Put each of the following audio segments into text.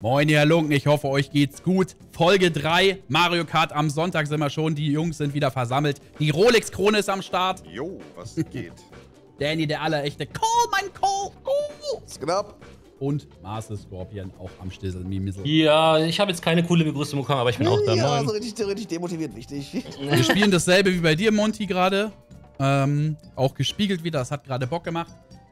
Moin ihr Halunken, ich hoffe euch geht's gut. Folge 3, Mario Kart am Sonntag sind wir schon, die Jungs sind wieder versammelt. Die Rolex-Krone ist am Start. Jo, was geht? Danny, der allerechte Call, mein Call. Ist knapp. Und Marcelscorpion auch am Stissel. Ja, ich habe jetzt keine coole Begrüßung bekommen, aber ich bin auch da. Ja, so richtig demotiviert, wichtig. Wir spielen dasselbe wie bei dir, Monty, gerade. Auch gespiegelt wieder, das hat gerade Bock gemacht.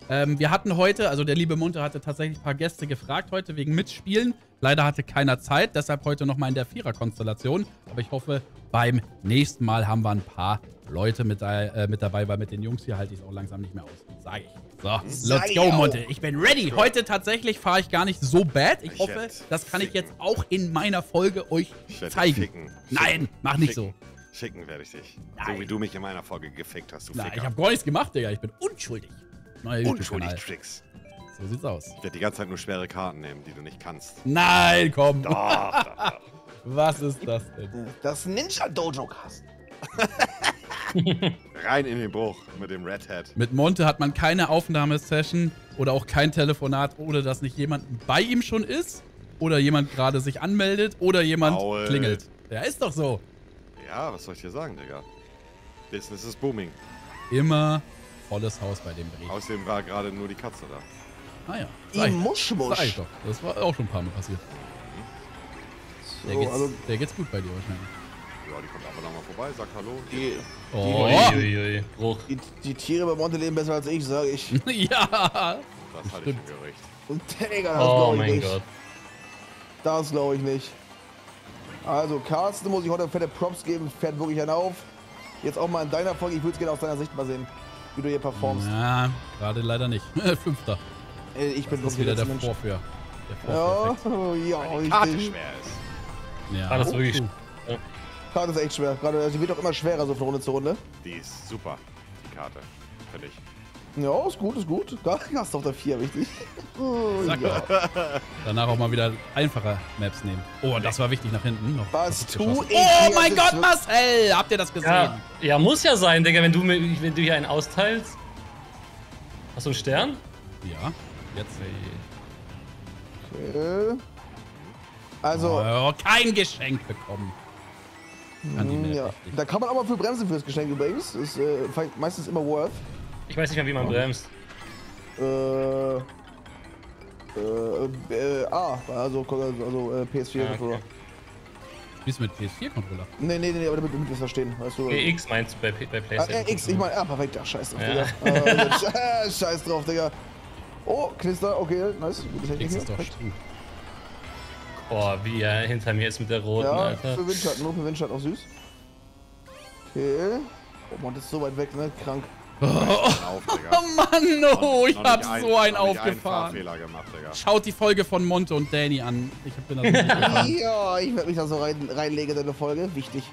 Wir hatten heute, also der liebe Monte hatte tatsächlich ein paar Gäste gefragt heute wegen Mitspielen. Leider hatte keiner Zeit, deshalb heute nochmal in der Vierer-Konstellation. Aber ich hoffe, beim nächsten Mal haben wir ein paar Leute mit dabei, weil mit den Jungs hier halte ich es auch langsam nicht mehr aus, sage ich. So, let's go, Monte. Ich bin ready. Heute tatsächlich fahre ich gar nicht so bad. Ich hoffe, das kann ich jetzt auch in meiner Folge euch zeigen. Nein, mach nicht so. Ficken werde ich dich. So wie du mich in meiner Folge gefickt hast, du Ficker. Ich habe gar nichts gemacht, Digga. Ich bin unschuldig. Unschuldig Tricks. So sieht's aus. Ich werde die ganze Zeit nur schwere Karten nehmen, die du nicht kannst. Nein, komm. Doch. Was ist das denn? Das Ninja-Dojo-Cast. Rein in den Bruch mit dem Red Hat. Mit Monte hat man keine Aufnahmesession oder auch kein Telefonat, ohne dass nicht jemand bei ihm schon ist oder jemand gerade sich anmeldet oder jemand klingelt. Ja, ist doch so. Ja, was soll ich dir sagen, Digga? Business is booming. Immer volles Haus bei dem Brief. Außerdem war gerade nur die Katze da. Ah ja. Die Muschmusch. Sag ich doch. Das war auch schon ein paar Mal passiert. So, der geht's gut bei dir wahrscheinlich. Ja, die kommt aber nochmal vorbei, sagt hallo. Die Tiere bei Monte leben besser als ich, sage ich. Ja. Das hatte ich für recht. Und Digga, das glaube ich nicht. Oh mein Gott. Das glaube ich nicht. Also Carsten, muss ich heute fette Props geben, fährt wirklich einen auf. Jetzt auch mal in deiner Folge, ich würde es gerne aus deiner Sicht mal sehen, wie du hier performst. Ja, gerade leider nicht. Fünfter. Ich bin bloß wieder der Vorführer. Ja, die Karte schwer ist. Ja, das ist wirklich schwer. Karte ist echt schwer. Gerade, die wird auch immer schwerer so von Runde zu Runde. Die ist super, die Karte, finde ich. Ja, ist gut, ist gut. Da hast du auf der 4, wichtig. Ja. Danach auch mal wieder einfache Maps nehmen. Oh, das war wichtig nach hinten. Noch was tu ich? Oh mein Gott, Marcel! Habt ihr das gesehen? Ja, ja, muss ja sein, Digga, wenn du hier einen austeilst. Hast du einen Stern? Ja. Jetzt. Okay. Also. Oh, kein Geschenk bekommen. Ja. Da kann man aber für bremsen fürs Geschenk übrigens. Ist meistens immer worth. Ich weiß nicht mehr, wie man bremst. PS4-Controller. Bist du mit PS4-Controller? Nee, aber damit du es verstehen, weißt du. X meinst du bei PlayStation? X, ich meine, perfekt, scheiß drauf, ja. Digga. Scheiß drauf, Digga. Oh, Knister, okay, nice. X ist doch stinkt. Boah, wie er hinter mir ist mit der roten, ja, Alter. Ja, für Windschatten, nur für Windschatten, auch süß. Okay. Oh Mann, das ist so weit weg, ne? Krank. Mann, no, ich hab so einen aufgefahren. Fahrfehler gemacht, Digga. Schaut die Folge von Monte und Danny an. Ich hab den das nicht ja, ich werde mich da so reinlegen, deine Folge. Wichtig.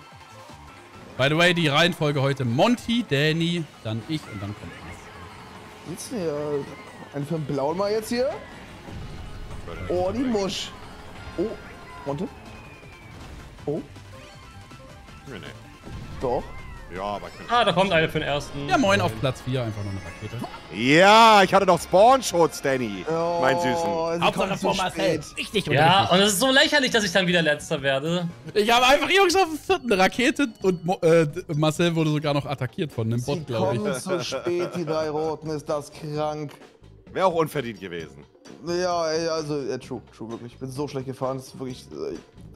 By the way, die Reihenfolge heute: Monty, Danny, dann ich und dann kommt was. Sitzt hier einen für den Blauen mal jetzt hier? Oh, die Musch. Oh, Monte? Oh? Nee. Doch. Ja, aber da kommt eine für den ersten. Ja, moin, auf Platz 4 einfach noch eine Rakete. Ja, ich hatte doch Spawnschutz, Danny. Oh, mein Süßen. Hauptsache vor Marcel. Richtig, ja, und es ist so lächerlich, dass ich dann wieder Letzter werde. Ich habe einfach Jungs auf dem 4. Rakete und Marcel wurde sogar noch attackiert von einem Bot, glaube ich. Sie kommen zu spät, die 3 Roten, ist das krank. Wäre auch unverdient gewesen. Ja, also, true, wirklich. Ich bin so schlecht gefahren, das ist wirklich.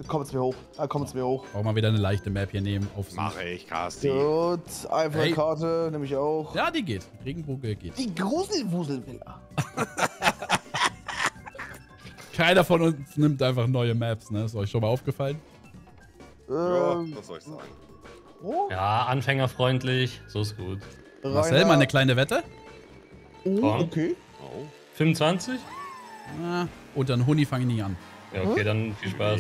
Kommt's mir hoch. Kommt's mir hoch. Auch mal wieder eine leichte Map hier nehmen. Mache ich, Carsten. Gut, einfach eine Karte, nehme ich auch. Ja, die geht. Regenbogen geht. Die Gruselwuselvilla. Keiner von uns nimmt einfach neue Maps, ne? Ist euch schon mal aufgefallen? Ja, was soll ich sagen? Oh. Ja, anfängerfreundlich. So ist gut. Marcel, mal eine kleine Wette? Oh, okay. Oh. 25? Ah, und dann Huni fange ich nie an. Ja, okay, dann viel Spaß.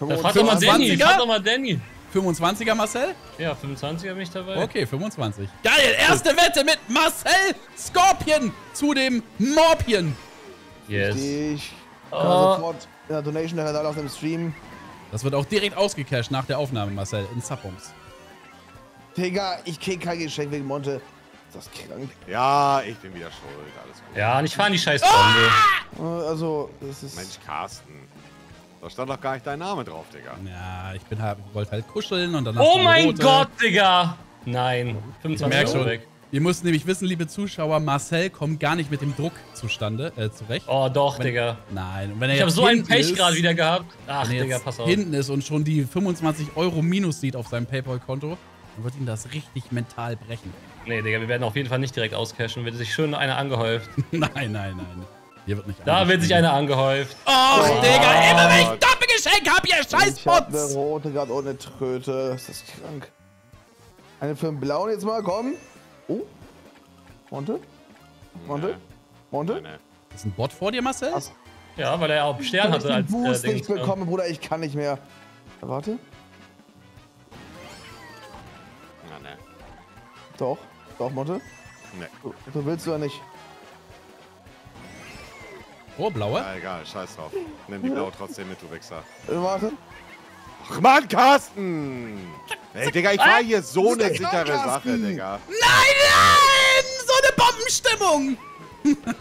Da fragt doch mal Danny, frag doch mal Danny. 25er Marcel? Ja, 25er bin ich dabei. Okay, 25. Geil, erste Wette mit Marcelscorpion zu dem Morpion. Yes. Richtig. Oh. Ja, Donation der Kanal aus dem Stream. Das wird auch direkt ausgecasht nach der Aufnahme, Marcel, in Subbombs. Digga, ich krieg kein Geschenk wegen Monte. Das krank. Ja, ich bin wieder schuld. Alles gut. Ja, nicht fahren die scheiß Bombe. Also, das ist... Mensch, Carsten. Da stand doch gar nicht dein Name drauf, Digga. Ja, ich bin halt, wollte halt kuscheln und dann... Oh mein Gott, Digga! Nein. 25 Euro weg. Ihr müsst nämlich wissen, liebe Zuschauer, Marcel kommt gar nicht mit dem Druck zustande, zurecht. Oh doch, wenn, Digga. Nein. Und wenn er ich habe so ein Pech gerade wieder gehabt. Ach, Digga, pass auf. Hinten ist und schon die 25 Euro Minus sieht auf seinem PayPal-Konto, dann wird ihm das richtig mental brechen. Nee, Digga, wir werden auf jeden Fall nicht direkt auscashen. Wird sich schön einer angehäuft. Nein. Hier wird nicht da wird sich einer angehäuft. Och, oh, Digga, immer wenn ich Doppelgeschenk hab, ihr Scheißbots! Ich hab eine rote gerade ohne Tröte. Das ist krank. Eine für den blauen jetzt mal, komm. Oh, Monte? Ist ein Bot vor dir, Marcel? Ach. Ja, weil er auch Stern hatte als Ding. Ich hab den Boost nicht bekommen, Bruder, ich kann nicht mehr. Warte. Na, ne. Doch, Monte? Ne. Du willst du ja nicht. Oh, blaue? Ja, egal, scheiß drauf. Nimm die blaue trotzdem mit, du Wichser. Warte. Ach, Mann, Carsten! Ey, Digga, ich war hier so eine sichere Sache, Digga. Nein! So eine Bombenstimmung!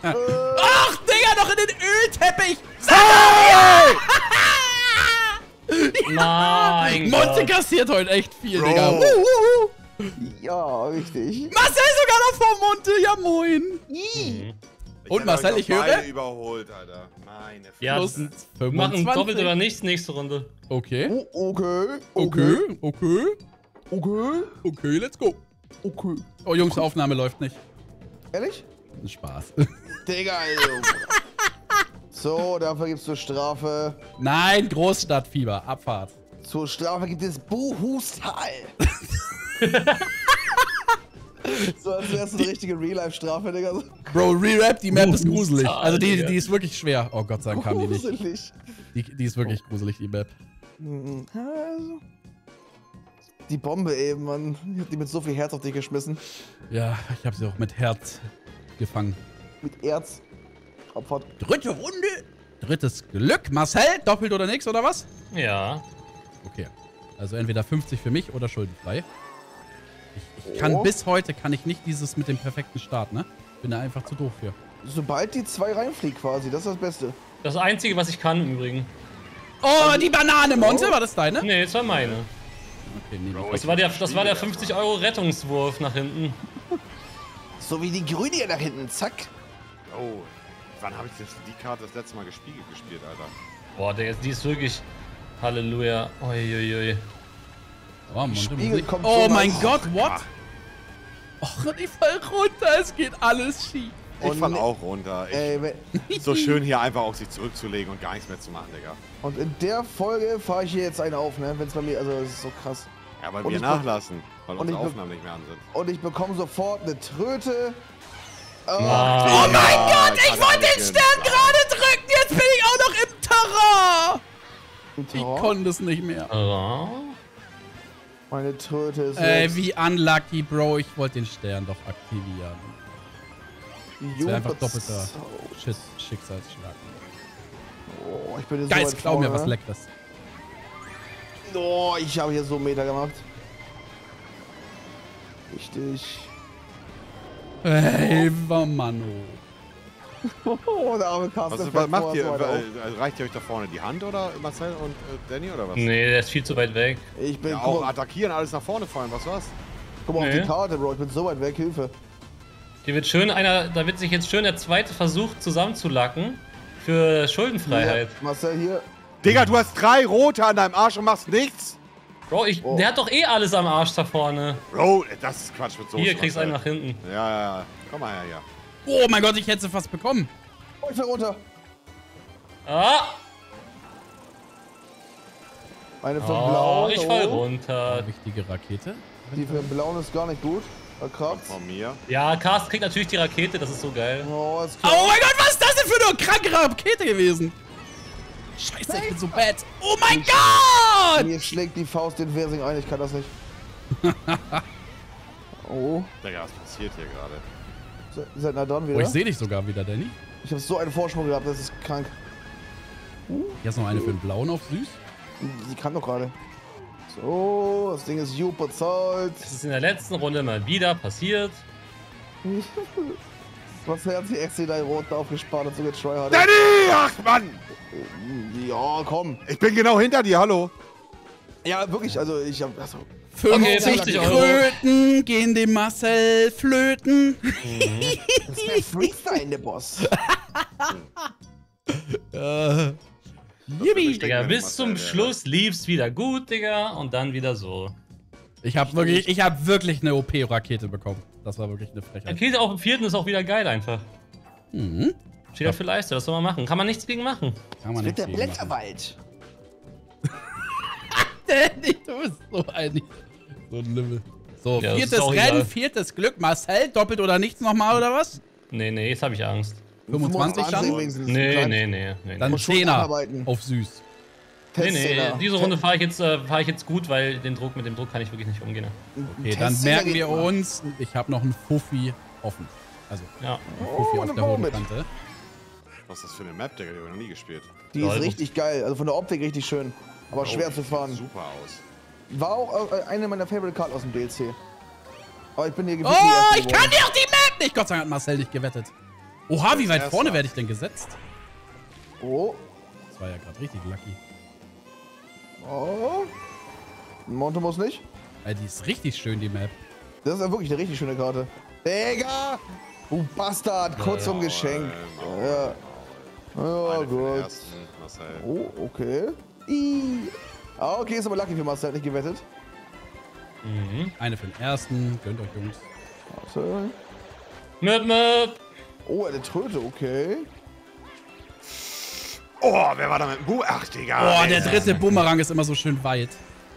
Ach, Digga, noch in den Ölteppich! Hey! Nein! Monte kassiert heute echt viel, Bro. Digga. Ja, richtig. Marcel sogar noch vor Monte, ja moin! Und Marcel, ich höre. Überholt, Alter. Meine Fresse. Ja, machen doppelt oder nichts nächste Runde. Okay. Oh, okay, let's go. Okay. Oh, Jungs, Aufnahme läuft nicht. Ehrlich? Spaß. Digga, Jungs. So, dafür gibt's zur Strafe. Nein, Großstadtfieber, Abfahrt. Zur Strafe gibt es Buhustal. So als wär's eine richtige Real-Life-Strafe, Digga. Bro, Re-Rap, die Map ist gruselig. Also die ist wirklich schwer. Oh Gott sei Dank kam die nicht. Gruselig. Die ist wirklich gruselig, die Map. Also, die Bombe eben, Mann. Ich hab die mit so viel Herz auf dich geschmissen. Ja, ich hab sie auch mit Herz gefangen. Mit Erz. Opfert. Dritte Runde. Drittes Glück. Marcel, doppelt oder nix, oder was? Ja. Okay. Also entweder 50 für mich oder schuldenfrei. Ich kann bis heute nicht dieses mit dem perfekten Start, ne? Bin da einfach zu doof für. Sobald die 2 reinfliegt quasi, das ist das Beste. Das Einzige, was ich kann im Übrigen. Oh, die Banane, Monte, war das deine? Nee, das war meine. Okay, nee, Bro, das war der 50 Euro Rettungswurf nach hinten. So wie die Grüne hier nach hinten, zack. Oh, wann habe ich die Karte das letzte Mal gespielt, Alter? Boah, die ist wirklich... Halleluja. Uiuiui. Oh, Monte, oh mein Gott, what? Och, ich fall runter, es geht alles schief. Ich fall auch runter. So schön hier einfach auf sich zurückzulegen und gar nichts mehr zu machen, Digga. Und in der Folge fahre ich hier jetzt einen auf, ne? Wenn's bei mir, also das ist so krass. Ja, weil wir nachlassen, weil unsere Aufnahmen nicht mehr an sind. Und ich bekomme sofort eine Tröte. Oh mein Gott, ich wollte den Stern gerade drücken, jetzt bin ich auch noch im Terrain. Ich konnte es nicht mehr. Meine Tröte ist. Ey, wie unlucky, Bro. Ich wollte den Stern doch aktivieren. Das wäre einfach doppelter Schicksalsschlag. Oh, ich bin jetzt Geist, so glaub mir, was Leckeres. Oh, ich habe hier so einen Meter gemacht. Richtig. Ey, Mann. Oh, der arme Carsten. Was macht ihr? Reicht ihr euch da vorne die Hand oder Marcel und Danny oder was? Nee, der ist viel zu weit weg. Ich bin ja, auch attackieren, alles nach vorne fallen, was war's? Guck mal auf die Karte, Bro, ich bin so weit weg, Hilfe. Hier wird schön einer, da wird sich jetzt schön der zweite Versuch zusammenzulacken für Schuldenfreiheit. Ja, Marcel hier. Digga, du hast 3 rote an deinem Arsch und machst nichts. Bro, der hat doch eh alles am Arsch da vorne. Bro, das ist Quatsch mit so. Hier kriegst du einen nach hinten. Ja. Komm mal her, ja. Oh mein Gott, ich hätte sie fast bekommen. Oh, ich fahre runter. Ah! Eine für Blauen. Ich fall runter. Eine wichtige Rakete. Die für den Blauen ist gar nicht gut. Von mir. Ja, Carsten kriegt natürlich die Rakete, das ist so geil. Oh, ist klar. Oh mein Gott, was ist das denn für eine kranke Rakete gewesen? Scheiße, ich bin so bad. Oh mein Gott! Mir schlägt die Faust den Wehrsing ein, ich kann das nicht. Oh. Digga, was passiert hier gerade? Seid nah dran wieder. Oh, ich sehe dich sogar wieder, Danny. Ich habe so einen Vorsprung gehabt, das ist krank. Hier ist noch eine für den Blauen auf süß. Die kann doch gerade. So, das Ding ist super zahlt. Das ist in der letzten Runde mal wieder passiert. Was werden sie echt da rot aufgespart und so jetzt Scheuer. Danny! Ach Mann! Ja, komm. Ich bin genau hinter dir, hallo. Ja, wirklich, also ich hab. Also, 65 Euro. Kröten gehen dem Marcel flöten. Das ist der Freestyle, der Boss. Digga, bis zum Schluss lief's wieder gut, Digga, und dann wieder so. Ich hab wirklich eine OP-Rakete bekommen. Das war wirklich eine Frechheit. Rakete auch im vierten ist auch wieder geil einfach. Mhm. Steht auch für Leiste, das soll man machen. Kann man nichts gegen machen. Kann man nichts gegen machen. Das wird der Blätterwald. Danny, du bist so ein Lümmel. So, ja, viertes Rennen, viertes Glück. Marcel, doppelt oder nichts nochmal oder was? Nee, jetzt hab ich Angst. 25 Chancen? Nee. Dann 10er auf süß. Diese Runde fahr ich jetzt gut, weil mit dem Druck kann ich wirklich nicht umgehen. Okay, dann merken wir uns, ich habe noch einen Fuffi offen. Also, ja. Fuffi auf der hohen Kante. Was ist das für eine Map, Digga? Die habe ich noch nie gespielt. Die ist richtig geil, also von der Optik richtig schön. Aber schwer zu fahren. Super aus. War auch eine meiner Favorite Karten aus dem DLC. Aber ich bin hier gewesen. Oh, ich kann dir auch die Map nicht! Gott sei Dank hat Marcel nicht gewettet. Oha, wie weit vorne werde ich denn gesetzt? Oh. Das war ja gerade richtig lucky. Oh. Monte muss nicht. Ja, die ist richtig schön, die Map. Das ist ja wirklich eine richtig schöne Karte. Digga! Du Bastard! Kurz umgeschenkt. Ja. Ja, gut. Oh, okay. Ah, okay, ist aber lucky für Marcel, hat nicht gewettet. Mhm. Eine für den ersten. Gönnt euch, Jungs. Warte. Möp. Oh, eine Tröte, okay. Oh, wer war da mit dem Boomerang? Ach, Digga. Oh, der dritte Boomerang ist immer so schön weit.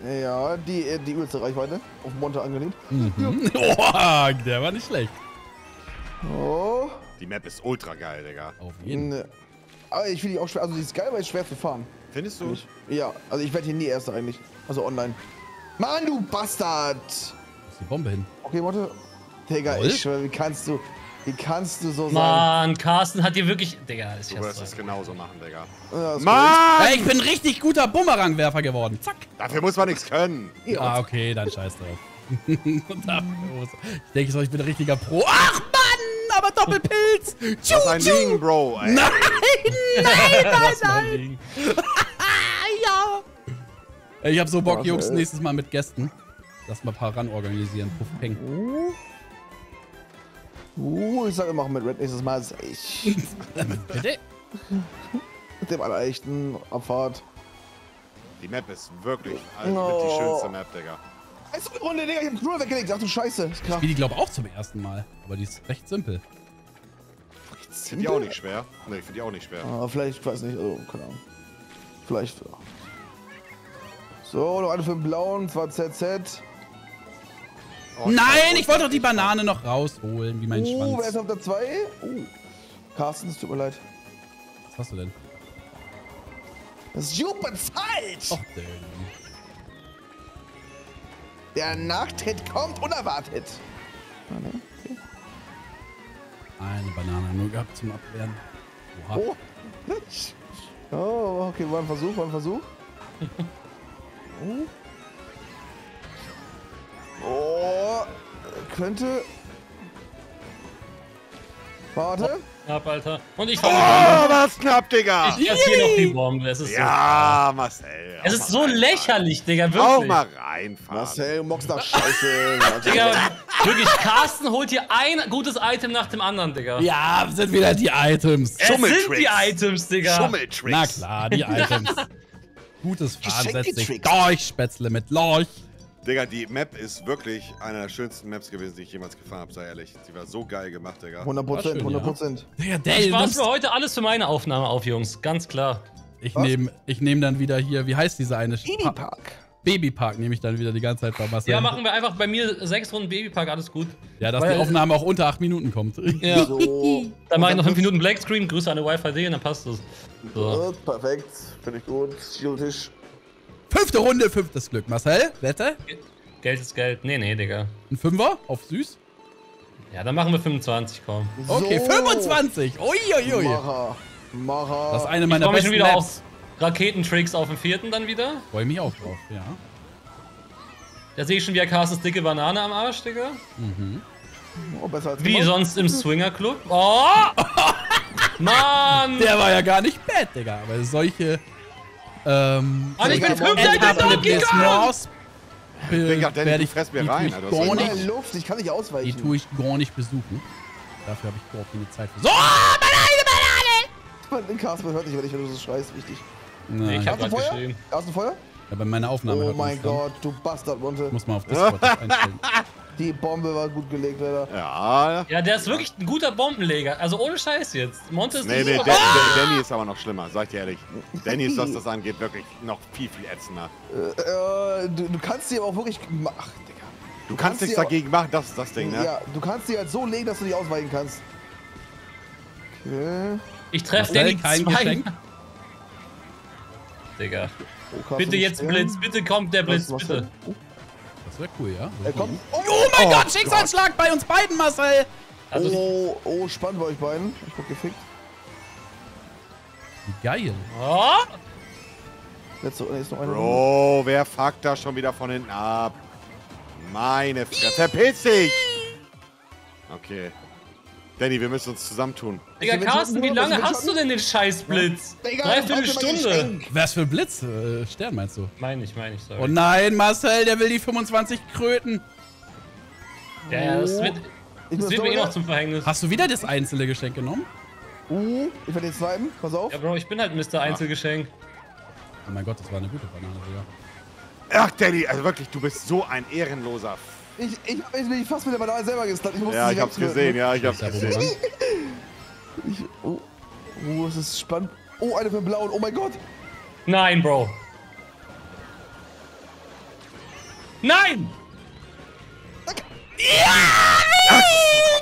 Ja, die übelste Reichweite. Auf Monte angelehnt. Mhm. Ja. Oh, der war nicht schlecht. Oh. Die Map ist ultra geil, Digga. Auf jeden Fall. Aber ich finde die auch schwer. Also, die ist geil, weil es schwer zu fahren. Findest du? Ja, also ich werde hier nie Erster eigentlich. Also online. Mann, du Bastard! Wo ist die Bombe hin? Okay, Monte. Digga, ich schwör, wie kannst du so sagen? Mann, Carsten hat dir wirklich... Digga, ist ja so. Du wirst es genauso machen, Digga. Ja, Mann! Hey, ich bin richtig guter Bumerangwerfer geworden. Zack. Dafür muss man nichts können. Ja, okay, dann scheiß drauf. Ich denke so, ich bin ein richtiger Pro. Ach, Mann! Aber Doppelpilz! Das ist ein Ding, Bro. Ey. Nein! Ja. Ich hab so Bock, Jungs, nächstes Mal mit Gästen. Lass mal ein paar ran organisieren. Puff, peng. Ich sag, wir machen mit Red nächstes Mal. Ich. Bitte? Mit dem allerechten Abfahrt. Die Map ist wirklich die schönste Map, Digga. Eine Runde, Digga, ich hab den Knurr weggelegt. Ach du Scheiße. Ich spiele die, glaube ich, auch zum ersten Mal. Aber die ist recht simpel. Finde die auch nicht schwer. Ne, ich finde die auch nicht schwer. Ah, vielleicht, ich weiß nicht, also, keine Ahnung. Vielleicht. Ja. So, noch eine für den blauen, zwar ZZ. Oh, nein, ich wollte doch die Banane noch rausholen, wie mein Schwanz. Wer ist auf der 2? Carsten, es tut mir leid. Was hast du denn? Das Jupiters halt! Och, der Nachtritt kommt unerwartet. Eine Banane nur gehabt zum Abwehren. Oha. Oh, okay, war ein Versuch. Oh, könnte. Warte. Oh, knapp, Alter. Und ich fahre. Oh, was knapp, Digga. Ich kassiere noch die Bombe. Es ist so Marcel. Es ist so lächerlich, Digga. Wirklich. Auch mal reinfahren. Marcel, du mockst nach Scheiße. Digga, wirklich, Carsten holt hier ein gutes Item nach dem anderen, Digga. Ja, sind wieder die Items. Es sind die Items, Digga. Schummeltricks. Na klar, die Items. Gutes Fahren setzt sich durch, Spätzle mit Lorch. Digga, die Map ist wirklich eine der schönsten Maps gewesen, die ich jemals gefahren habe, sei ehrlich. Sie war so geil gemacht, Digga. 100%. Ja. Digga, ich spare für heute alles für meine Aufnahme auf, Jungs. Ganz klar. Ich nehm dann wieder hier, wie heißt diese eine? Babypark. Babypark nehme ich dann wieder die ganze Zeit bei Marcel. Ja, machen wir einfach bei mir 6 Runden Babypark, alles gut. Ja, dass die Aufnahme auch unter 8 Minuten kommt. Ja. So. Dann mache ich noch 5 Minuten Blackscreen, Grüße an der Wi-Fi-D und dann passt das. So. Gut, perfekt. Finde ich gut. Schildtisch. 5. Runde, 5. Glück. Marcel, Wette? Geld ist Geld. Nee, Digga. Ein 5er? Auf süß? Ja, dann machen wir 25, komm. So. Okay, 25! Uiuiui! Macher. Das ist eine meiner besten Maps. Ich komme schon wieder auf Raketentricks auf dem 4. dann wieder. Freue mich auch drauf, ja. Da sehe ich schon wieder Carstens dicke Banane am Arsch, Digga. Mhm. Oh, besser als wie sonst im Swingerclub. Oh! Mann! Der war ja gar nicht bad, Digga. Weil solche. Und ich bin 5 Seiten Donkey Kong! Werde ich fress mir rein, Alter. Also in Luft, ich kann nicht ausweichen. Die tue ich gar nicht besuchen. Dafür habe ich überhaupt keine Zeit für. So, Banane! Den Casper hört nicht, wenn du so schreist, richtig. Nee, ich hab grad geschrieben. Hast du Feuer? Ja, bei meiner Aufnahme hört man es. Oh mein Gott, du Bastard, Monte. Muss man auf Discord einstellen. Die Bombe war gut gelegt, Alter. Ja. Ja, der ist wirklich ein guter Bombenleger. Also ohne Scheiß jetzt. Monte ist nee, super. Danny ist aber noch schlimmer, sag ich dir ehrlich. Danny ist, was das angeht, wirklich noch viel, viel ätzender. Du kannst dir auch wirklich... Ach, Digga. Du kannst nichts dagegen machen, das ist das Ding, ne? Ja, du kannst die halt so legen, dass du dich ausweichen kannst. Okay. Ich treffe Danny kein Geschenk. Digga. Oh, bitte jetzt Blitz, bitte kommt der Blitz, bitte. Das wäre cool, ja? Er kommt. Oh mein Gott, Schicksalsschlag bei uns beiden, Marcel! Also oh, spannend bei euch beiden. Ich hab gefickt. Wie geil. Oh. Letzte, ist noch einer. Bro, wer fuckt da schon wieder von hinten ab? Meine Fresse, verpiss dich! Okay. Danny, wir müssen uns zusammentun. Digga, Carsten, wie lange hast du denn den Scheißblitz? Digga, 3/4 Stunde. Was für ein Blitz? Stern meinst du? Meine ich, sorry. Oh nein, Marcel, der will die 25 Kröten. Ja, das wird mir eh noch zum Verhängnis. Hast du wieder das einzelne Geschenk genommen? Ich werde den zweiten, pass auf. Ja, Bro, ich bin halt Mr. Einzelgeschenk. Oh mein Gott, das war eine gute Banane, Digga. Ach, Danny, also wirklich, du bist so ein ehrenloser. Ich bin fast mit der Banane selber gestattet. Ich musste ja, ich hab's gesehen, ja, ich hab's gesehen. Oh, es ist spannend. Oh, eine für Blau und oh mein Gott. Nein, Bro. Nein! Ja!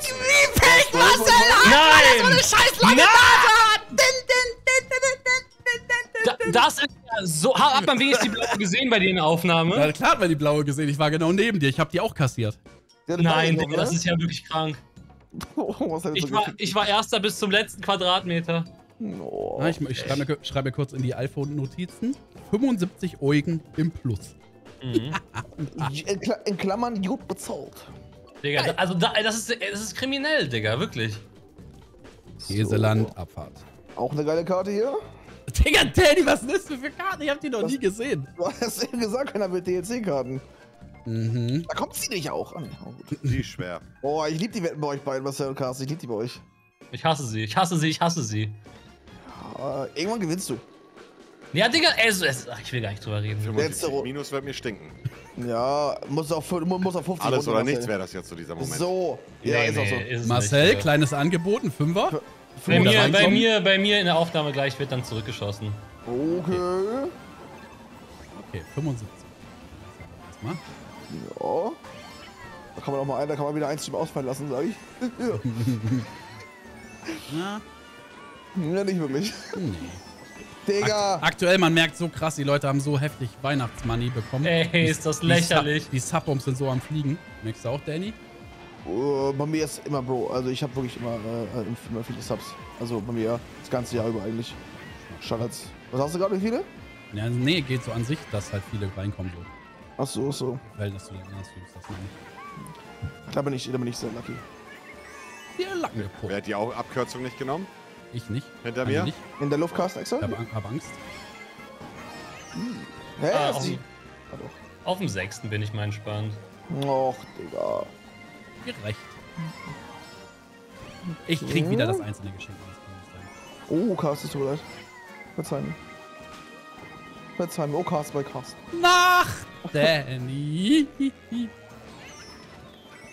Wie fällt Marcel an? Nein! Das war eine scheiß lange Nase! Das ist ja so... Hat man wenigstens die Blaue gesehen bei dir in der Aufnahme? Ja, klar hat man die Blaue gesehen. Ich war genau neben dir. Ich hab die auch kassiert. Nein, Digga, das ist ja wirklich krank. Oh, ich war Erster bis zum letzten Quadratmeter. Oh, ich schreibe mir kurz in die iPhone-Notizen. 75 Eugen im Plus. Mhm. In Klammern gut bezahlt. Digga, also das ist kriminell, Digga, wirklich. Käseland, so. Abfahrt. Auch eine geile Karte hier. Digga, Danny, was ist das für Karten? Ich hab die noch nie gesehen. Du hast eben gesagt, keiner mit DLC-Karten. Mhm. Da kommt sie nicht auch an. Die ist schwer. Oh, ich liebe die Wetten bei euch beiden, Marcel und Carsten. Ich liebe die bei euch. Ich hasse sie, ich hasse sie, ich hasse sie. Ja, irgendwann gewinnst du. Ja, Digga, ach, ich will gar nicht drüber reden. Minus wird mir stinken. Ja, muss auf 50. Alles runter, oder Marcel. Nichts wäre das jetzt zu diesem Moment. So. Ja, nee, ist auch so. Marcel, nicht, kleines Angebot, ein Fünfer. Bei mir in der Aufnahme gleich wird dann zurückgeschossen. Okay. Okay, 75. Mal. Ja. Da kann man auch mal einen, da kann man wieder einen Stream ausfallen lassen, sag ich. Ja. Na? Ja, nicht wirklich. Nee. Digga! Aktuell, man merkt so krass, die Leute haben so heftig Weihnachtsmoney bekommen. Ey, ist das lächerlich. Die Subbombs sind so am Fliegen. Merkst du auch, Danny? Bei mir ist immer, Bro. Also ich habe wirklich immer viele Subs. Also bei mir das ganze Jahr über eigentlich. Standards. Was hast du gerade, wie viele? Ja, nee, geht so an sich, dass halt viele reinkommen. So. Ach so, so. Weil das du dann anders fühlst, das nicht. Da bin ich sehr lucky. Ja, lange. Wer hat die Abkürzung nicht genommen? Ich nicht. Hinter mir? Nicht. In der Luftcast extra? Ich hab Angst. Hä? Auf dem 6. bin ich mal entspannt. Och, Digga. Gerecht. Ich krieg wieder das einzelne Geschenk. Das kann nicht sein. Oh, Cast ist so leid. Verzeih mir. Oh, Cast bei Cast. Nach! Danny!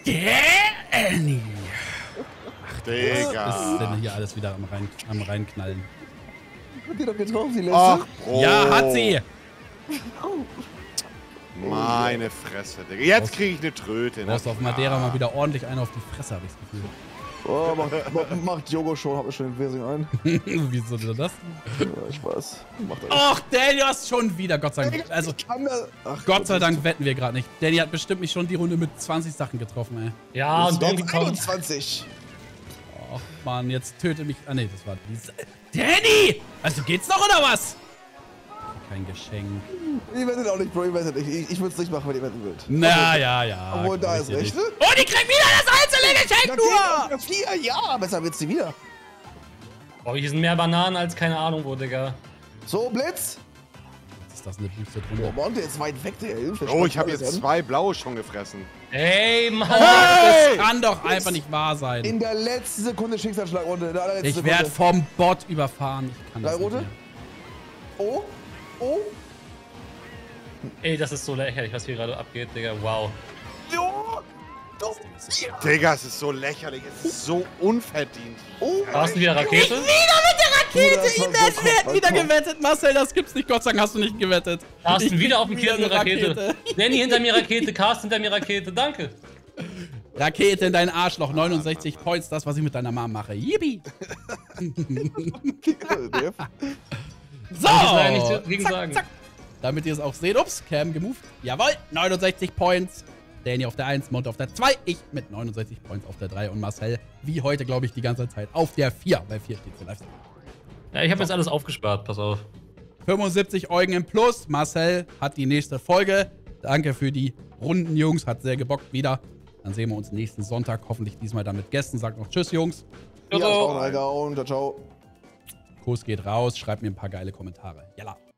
Danny! Ach, Digga! Was ist denn hier alles wieder am Reinknallen? Hat die doch getroffen, die letzte? Ach, Bro. Ja, hat sie! Meine Fresse, Digga. Jetzt kriege ich eine Tröte. Du brauchst auf Madeira mal wieder ordentlich einen auf die Fresse, habe ich das Gefühl. Oh, macht Jogo schon, hab ich schon den Wesing ein. Wieso denn das? Ja, ich weiß. Ach, Danny, du hast schon wieder, Gott sei Dank. Also, Gott sei Dank wetten wir gerade nicht. Danny hat bestimmt mich schon die Runde mit 20 Sachen getroffen, ey. Ja, und Danny 21. Ach, Mann, jetzt töte mich. Ah, nee, das war Danny! Also geht's noch, oder was? kein Geschenk. Ich werde auch nicht, Bro, ich werde nicht. Ich würde es nicht machen, wenn ihr wetten wollt. Ja. Obwohl, da ist recht, ne? Und ich krieg wieder das einzelne Geschenk, nur! 4, ja, besser wird's nie wieder. Oh, hier sind mehr Bananen als keine Ahnung wo, Digga. So, Blitz! Das eine Blitze drüber. Oh, Monte ist weit weg, der Hilfe. Oh, ich habe jetzt 2 blaue schon gefressen. Ey, Mann! Hey! Das kann doch einfach nicht wahr sein. In der letzten Sekunde Schicksalsschlagrunde. Ich werde vom Bot überfahren. Ich kann das nicht mehr. Oh, oh. Ey, das ist so lächerlich, was hier gerade abgeht, Digga. Wow. Oh, das Digga, es ist so lächerlich. Es ist so unverdient. Oh, hast du wieder Rakete? Wieder mit der Rakete! Wir hätten wieder gewettet, Marcel, das gibt's nicht. Gott sei Dank hast du nicht gewettet. Carsten wieder auf dem Kiel eine Rakete. Danny hinter mir Rakete, Carsten hinter mir Rakete. Danke. Rakete in dein Arschloch, 69 Points, das, was ich mit deiner Mom mache. Yippie! So! Zack, zack. Damit ihr es auch seht. Ups, Cam gemoved. Jawohl, 69 Points. Danny auf der 1, Monte auf der 2. Ich mit 69 Points auf der 3. Und Marcel, wie heute, glaube ich, die ganze Zeit auf der 4. Bei 4 steht es live. Ja, ich habe jetzt alles aufgespart. Pass auf. 75 Eugen im Plus. Marcel hat die nächste Folge. Danke für die Runden, Jungs. Hat sehr gebockt wieder. Dann sehen wir uns nächsten Sonntag. Hoffentlich diesmal dann mit Gästen. Sagt noch Tschüss, Jungs. Ciao, ciao. Kuss geht raus. Schreibt mir ein paar geile Kommentare. Jalla.